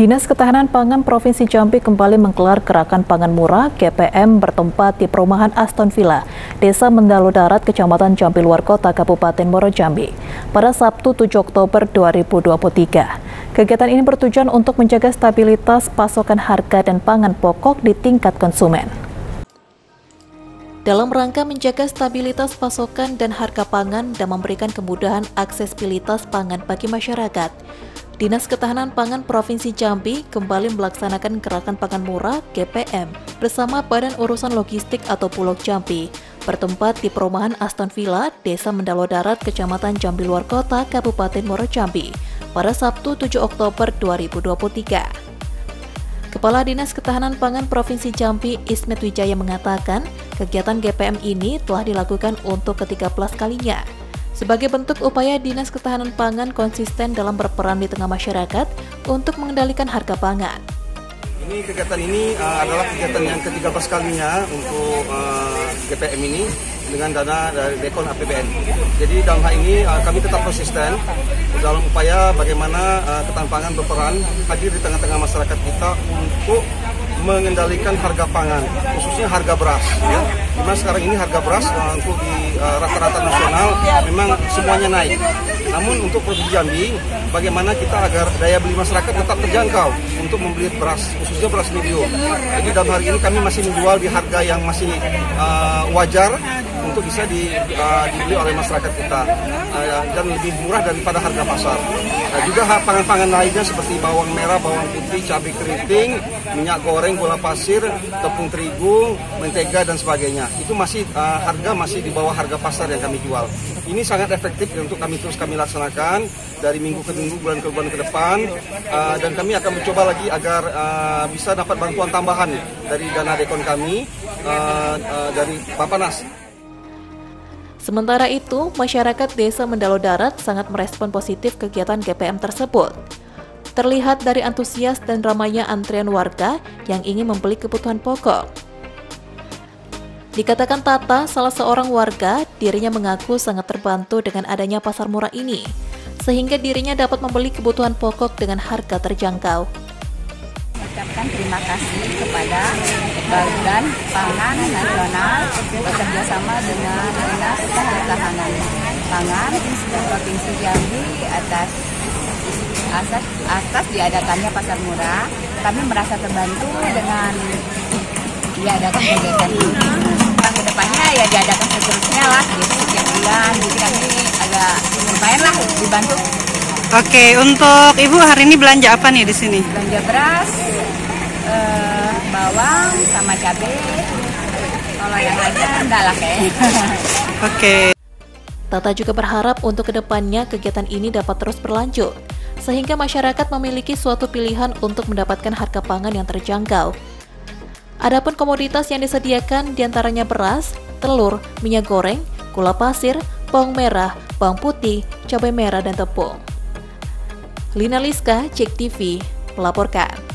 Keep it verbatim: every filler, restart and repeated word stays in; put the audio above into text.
Dinas Ketahanan Pangan Provinsi Jambi kembali menggelar Gerakan Pangan Murah G P M bertempat di perumahan Aston Villa, Desa Mendalo Darat, Kecamatan Jambi Luar Kota, Kabupaten Muaro Jambi, pada Sabtu tujuh Oktober dua ribu dua puluh tiga. Kegiatan ini bertujuan untuk menjaga stabilitas pasokan harga dan pangan pokok di tingkat konsumen. Dalam rangka menjaga stabilitas pasokan dan harga pangan dan memberikan kemudahan aksesibilitas pangan bagi masyarakat, Dinas Ketahanan Pangan Provinsi Jambi kembali melaksanakan Gerakan Pangan Murah G P M bersama Badan Urusan Logistik atau Bulog Jambi bertempat di perumahan Aston Villa, Desa Mendalo Darat, Kecamatan Jambi Luar Kota, Kabupaten Muaro Jambi pada Sabtu tujuh Oktober dua ribu dua puluh tiga. Kepala Dinas Ketahanan Pangan Provinsi Jambi Ismet Wijaya mengatakan kegiatan G P M ini telah dilakukan untuk ketiga belas kalinya. Sebagai bentuk upaya Dinas Ketahanan Pangan konsisten dalam berperan di tengah masyarakat untuk mengendalikan harga pangan. Ini kegiatan ini uh, adalah kegiatan yang ketiga belas kalinya untuk uh, G P M ini dengan dana dari Dekon A P B N. Jadi dalam hal ini uh, kami tetap konsisten dalam upaya bagaimana uh, Ketahanan Pangan berperan hadir di tengah-tengah masyarakat kita untuk mengendalikan harga pangan, khususnya harga beras. Ya. Dimana sekarang ini harga beras uh, untuk di uh, rata-rata nasional memang semuanya naik. Namun untuk Provinsi Jambi, bagaimana kita agar daya beli masyarakat tetap terjangkau untuk membeli beras, khususnya beras medium. Jadi dalam hari ini kami masih menjual di harga yang masih uh, wajar untuk bisa di, uh, dibeli oleh masyarakat kita uh, dan lebih murah daripada harga pasar. Nah, juga pangan-pangan lainnya seperti bawang merah, bawang putih, cabai keriting, minyak goreng, gula pasir, tepung terigu, mentega dan sebagainya. Itu masih uh, harga masih di bawah harga pasar yang kami jual. Ini sangat efektif untuk kami terus kami laksanakan dari minggu ke minggu, bulan ke bulan ke depan, uh, dan kami akan mencoba lagi agar uh, bisa dapat bantuan tambahan dari dana Dekon kami uh, uh, dari Bapanas. Sementara itu, masyarakat Desa Mendalo Darat sangat merespon positif kegiatan G P M tersebut. Terlihat dari antusias dan ramainya antrean warga yang ingin membeli kebutuhan pokok. Dikatakan Tata, salah seorang warga, dirinya mengaku sangat terbantu dengan adanya pasar murah ini, sehingga dirinya dapat membeli kebutuhan pokok dengan harga terjangkau. Ucapkan terima kasih kepada Badan Pangan Nasional bekerjasama dengan Dinas Ketahanan Pangan Provinsi Jambi atas asas atas diadakannya pasar murah. Kami merasa terbantu dengan diadakan kegiatan ini. Kedepannya ya diadakan seterusnya lah, gitu setiap bulan. Jadi kami agak lumayan lah dibantu. Oke, untuk Ibu hari ini belanja apa nih di sini? Belanja beras, eh, bawang, sama cabai. Kalau yang lainnya enggak lah kayaknya. Oke. Tata juga berharap untuk kedepannya kegiatan ini dapat terus berlanjut, sehingga masyarakat memiliki suatu pilihan untuk mendapatkan harga pangan yang terjangkau. Adapun komoditas yang disediakan diantaranya beras, telur, minyak goreng, gula pasir, bawang merah, bawang putih, cabai merah, dan tepung. Lina Liska, J E K T V, melaporkan.